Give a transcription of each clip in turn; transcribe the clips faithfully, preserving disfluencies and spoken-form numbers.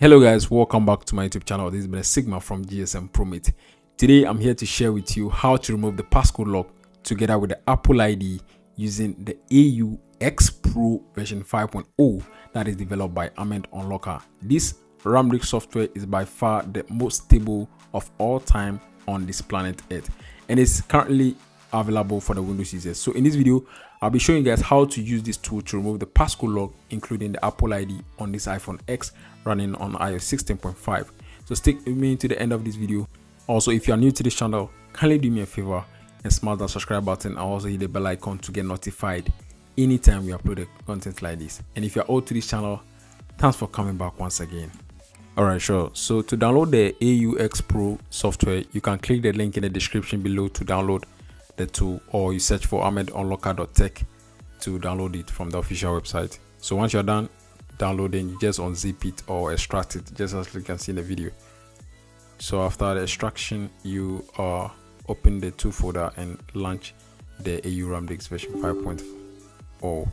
Hello guys, welcome back to my YouTube channel. This has been a Sigma from G S M Promate. Today I'm here to share with you how to remove the passcode lock together with the Apple I D using the A U Xpro version five point oh that is developed by Ahmed Unlocker. This Ramdisk software is by far the most stable of all time on this planet Earth, and it's currently available for the Windows users. So in this video, I'll be showing you guys how to use this tool to remove the passcode lock, including the Apple I D on this iPhone X running on i O S sixteen point five. So stick with me to the end of this video. Also, if you are new to this channel, kindly do me a favor and smash that subscribe button and also hit the bell icon to get notified anytime we upload content like this. And if you are old to this channel, thanks for coming back once again. Alright, sure. So to download the A U Xpro software, you can click the link in the description below to download the tool, or you search for ahmed unlocker dot tech to download it from the official website. So once you're done downloading, you just unzip it or extract it, just as you can see in the video. So after the extraction, you uh, open the tool folder and launch the A U Ramdisk version five point oh.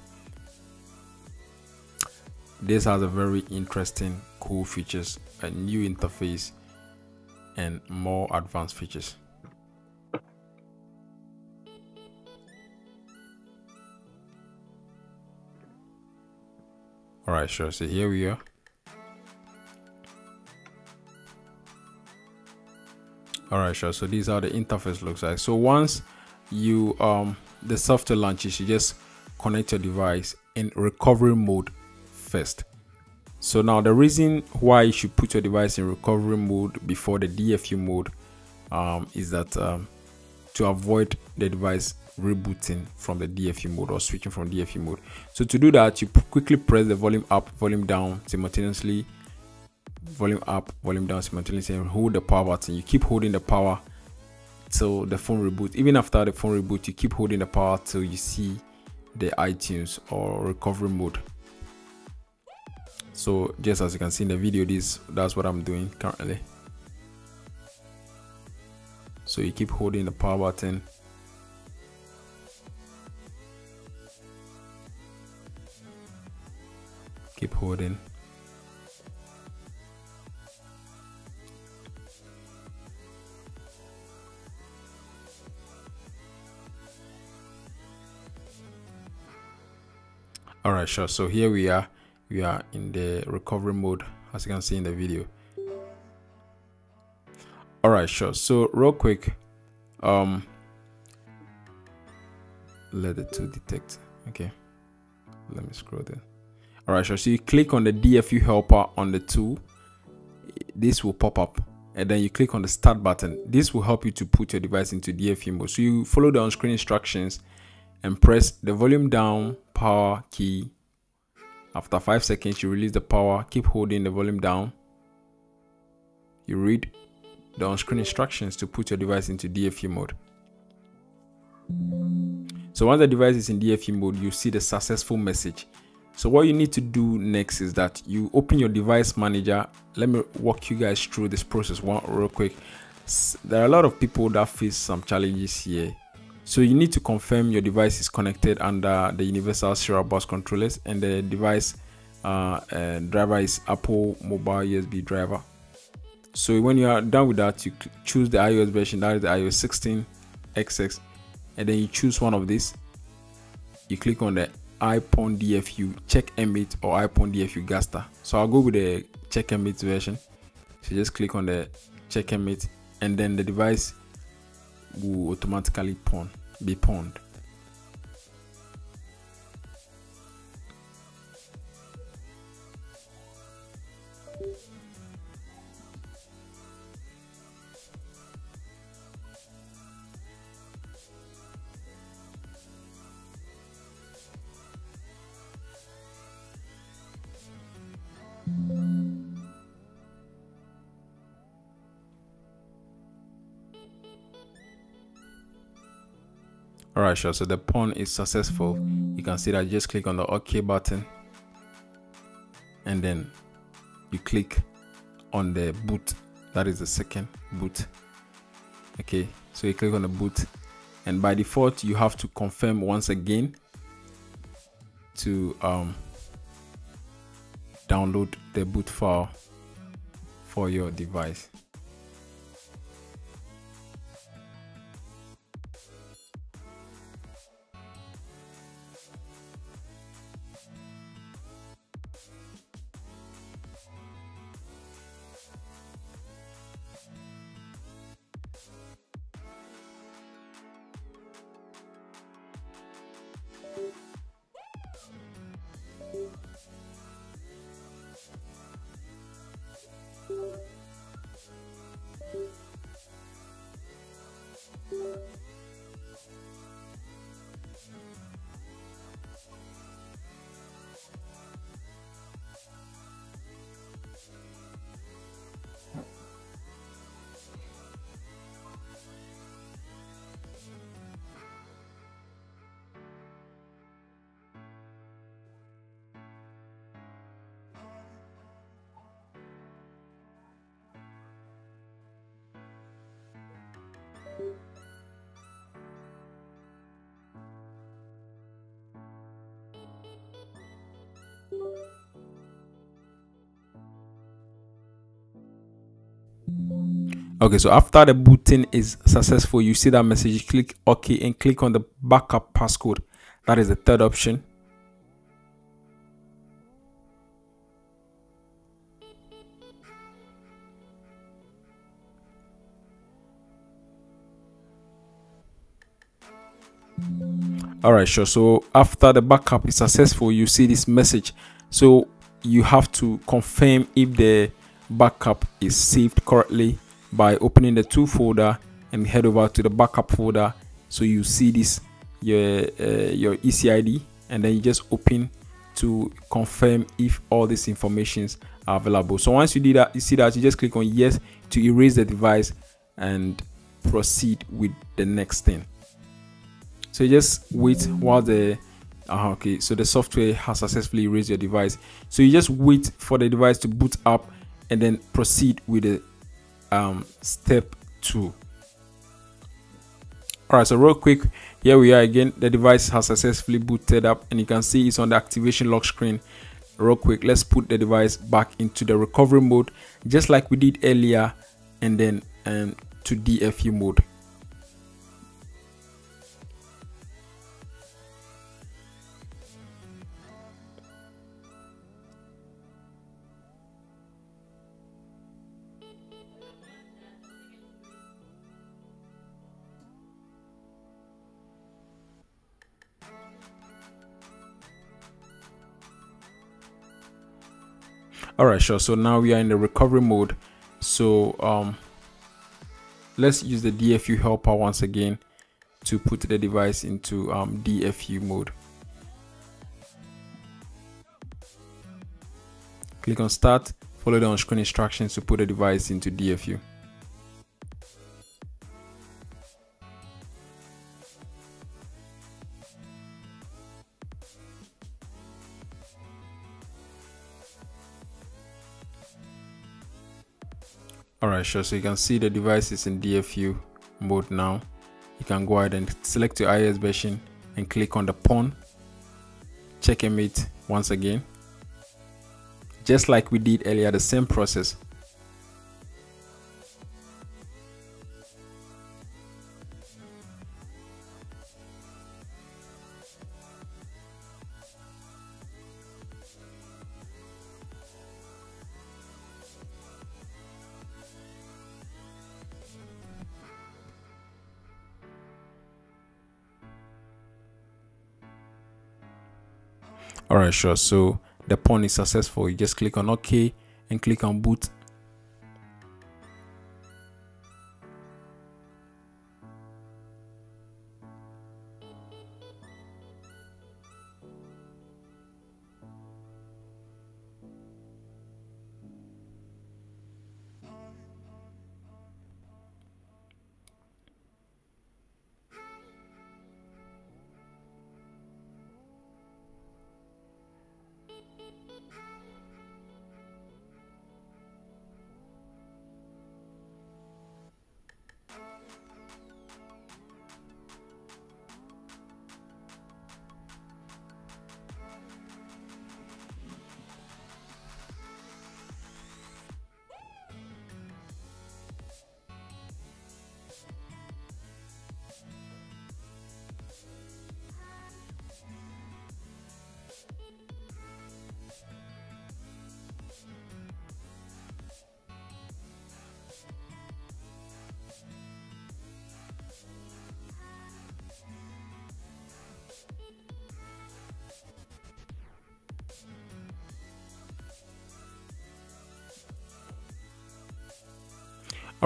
This has a very interesting, cool features, a new interface, and more advanced features. Alright, sure. So here we are. Alright, sure. So these are the interface looks like. So once you um the software launches, you just connect your device in recovery mode first. So now the reason why you should put your device in recovery mode before the D F U mode um, is that um, to avoid the device rebooting from the D F U mode or switching from D F U mode. So to do that, you quickly press the volume up, volume down simultaneously, volume up, volume down simultaneously, and hold the power button. You keep holding the power till the phone reboot. Even after the phone reboot, you keep holding the power till you see the iTunes or recovery mode. So just as you can see in the video, this that's what I'm doing currently. So you keep holding the power button. Keep holding. All right, sure. So here we are. We are in the recovery mode, as you can see in the video. All right, sure. So real quick, um, let the tool detect. Okay, let me scroll there. Alright, sure. So you click on the D F U helper on the tool. This will pop up, and then you click on the start button. This will help you to put your device into D F U mode. So you follow the on-screen instructions and press the volume down power key. After five seconds, you release the power. Keep holding the volume down. You read the on-screen instructions to put your device into D F U mode. So once the device is in D F U mode, you see the successful message. So what you need to do next is that you open your device manager. Let me walk you guys through this process one real quick. There are a lot of people that face some challenges here. So you need to confirm your device is connected under the universal serial bus controllers, and the device uh, uh, driver is Apple mobile U S B driver. So when you are done with that, you choose the iOS version, that is the i O S sixteen X X, and then you choose one of these. You click on the iPhone D F U checkm eight or iPhone D F U Gaster. So I'll go with the checkm eight version. So just click on the checkm eight, and then the device will automatically pawn, be pawned. Alright, sure. So the pawn is successful. You can see that. Just click on the OK button, and then you click on the boot. That is the second boot. Okay, so you click on the boot, and by default you have to confirm once again to um, download the boot file for your device. Okay, so after the booting is successful, you see that message, you click OK and click on the backup passcode. That is the third option. Alright, sure. So after the backup is successful, you see this message. So you have to confirm if the backup is saved correctly by opening the two folder and head over to the backup folder. So you see this your uh, your E C I D, and then you just open to confirm if all these informations are available. So once you do that, you see that you just click on yes to erase the device and proceed with the next thing. So you just wait while the uh, okay so the software has successfully erased your device. So you just wait for the device to boot up and then proceed with the um step two. All right, so real quick, here we are again. The device has successfully booted up and you can see it's on the activation lock screen. Real quick, let's put the device back into the recovery mode just like we did earlier, and then um to D F U mode. All right, sure. So now we are in the recovery mode. So um, let's use the D F U helper once again to put the device into um, D F U mode. Click on start, follow the on-screen instructions to put the device into D F U. Alright, sure. So you can see the device is in D F U mode now. You can go ahead and select your iOS version and click on the pawn. checkm eight once again. Just like we did earlier, the same process. All right, sure. So the pawn is successful. You just click on OK and click on boot.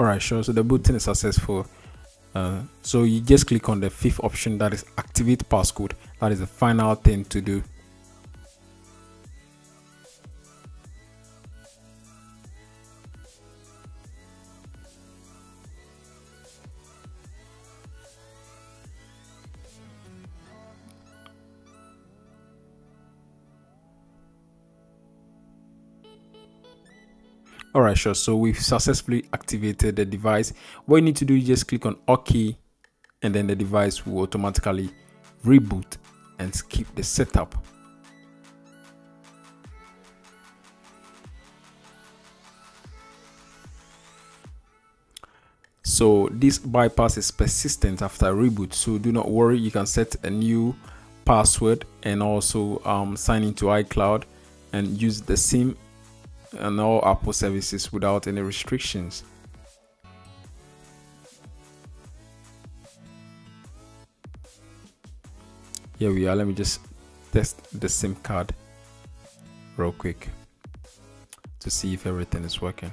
All right, sure. So the booting is successful. Uh, so you just click on the fifth option, that is activate passcode. That is the final thing to do. All right, sure. So we've successfully activated the device. What you need to do is just click on OK, and then the device will automatically reboot and skip the setup. So this bypass is persistent after reboot, so do not worry. You can set a new password and also um, sign into iCloud and use the SIM and all Apple services without any restrictions. Here we are. Let me just test the SIM card real quick to see if everything is working.